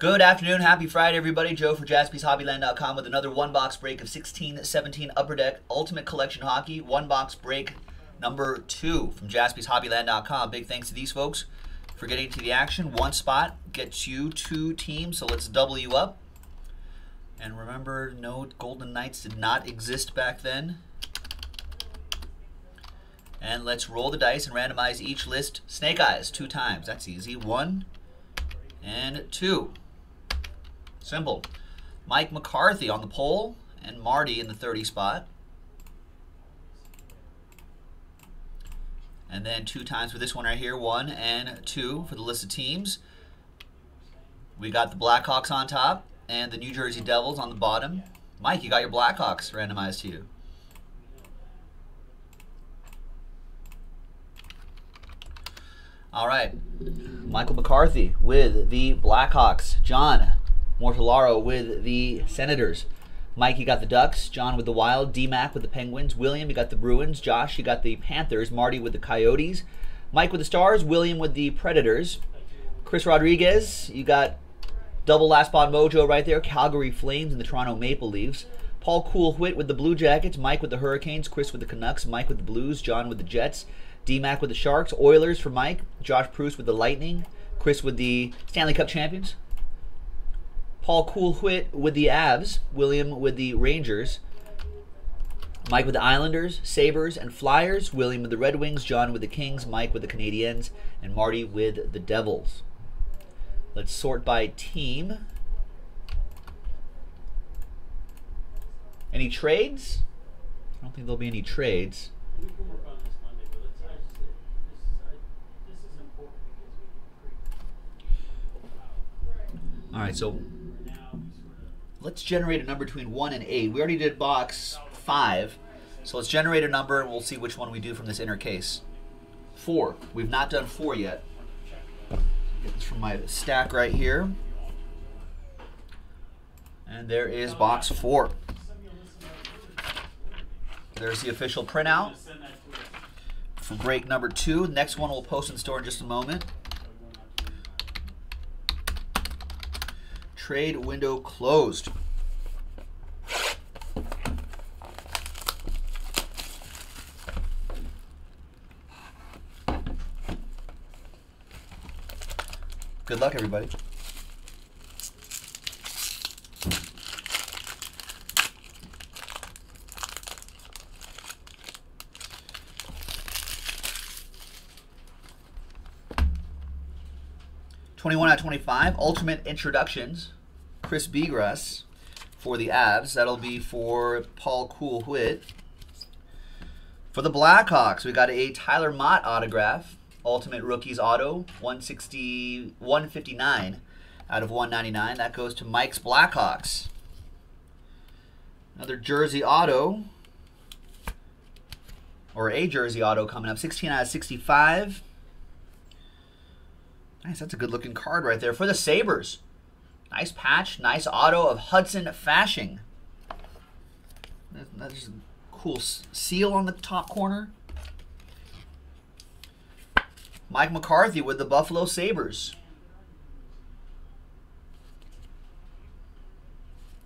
Good afternoon, happy Friday, everybody. Joe for JaspysHobbyland.com with another one-box break of 16-17 Upper Deck Ultimate Collection Hockey. One-box break number 2 from JaspysHobbyland.com. Big thanks to these folks for getting to the action. One spot gets you 2 teams, so let's double you up. And remember, no, Golden Knights did not exist back then. And let's roll the dice and randomize each list. Snake Eyes 2 times. That's easy. 1 and 2. Simple. Mike McCarthy on the pole and Marty in the 30 spot. And then 2 times for this one right here, 1 and 2 for the list of teams. We got the Blackhawks on top and the New Jersey Devils on the bottom. Mike, you got your Blackhawks randomized to you. All right, Michael McCarthy with the Blackhawks. John Mortolaro with the Senators. Mike, you got the Ducks. John with the Wild. D-Mac with the Penguins. William, you got the Bruins. Josh, you got the Panthers. Marty with the Coyotes. Mike with the Stars. William with the Predators. Chris Rodriguez, you got double last spot mojo right there. Calgary Flames and the Toronto Maple Leafs. Paul Kuhlhuit with the Blue Jackets. Mike with the Hurricanes. Chris with the Canucks. Mike with the Blues. John with the Jets. D-Mac with the Sharks. Oilers for Mike. Josh Proust with the Lightning. Chris with the Stanley Cup champions. Paul Kuhlhuit with the Avs. William with the Rangers. Mike with the Islanders, Sabres, and Flyers. William with the Red Wings. John with the Kings. Mike with the Canadiens. And Marty with the Devils. Let's sort by team. Any trades? I don't think there'll be any trades. All right, so let's generate a number between 1 and 8. We already did box 5, so let's generate a number and we'll see which one we do from this inner case. 4. We've not done 4 yet. Get this from my stack right here. And there is box 4. There's the official printout for break number 2. The next one we'll post in store in just a moment. Trade window closed. Good luck, everybody. /25 Ultimate Introductions. Chris Bigras for the Avs. That'll be for Paul Kuhlhuit. For the Blackhawks, we got a Tyler Mott autograph. Ultimate Rookies auto. 159 out of 199. That goes to Mike's Blackhawks. Another jersey auto. Or a jersey auto coming up. 16 out of 65. Nice, that's a good-looking card right there. For the Sabres, nice patch, nice auto of Hudson Fashing. That's a cool seal on the top corner. Mike McCarthy with the Buffalo Sabres.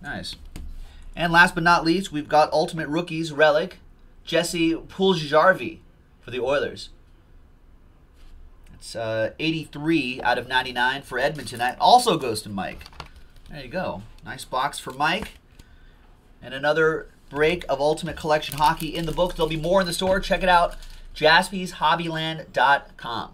Nice. And last but not least, we've got Ultimate Rookies Relic, Jesse Puljujarvi for the Oilers. It's 83 out of 99 for Edmonton. That also goes to Mike. There you go. Nice box for Mike. And another break of Ultimate Collection Hockey in the books. There'll be more in the store. Check it out. JaspysHobbyland.com.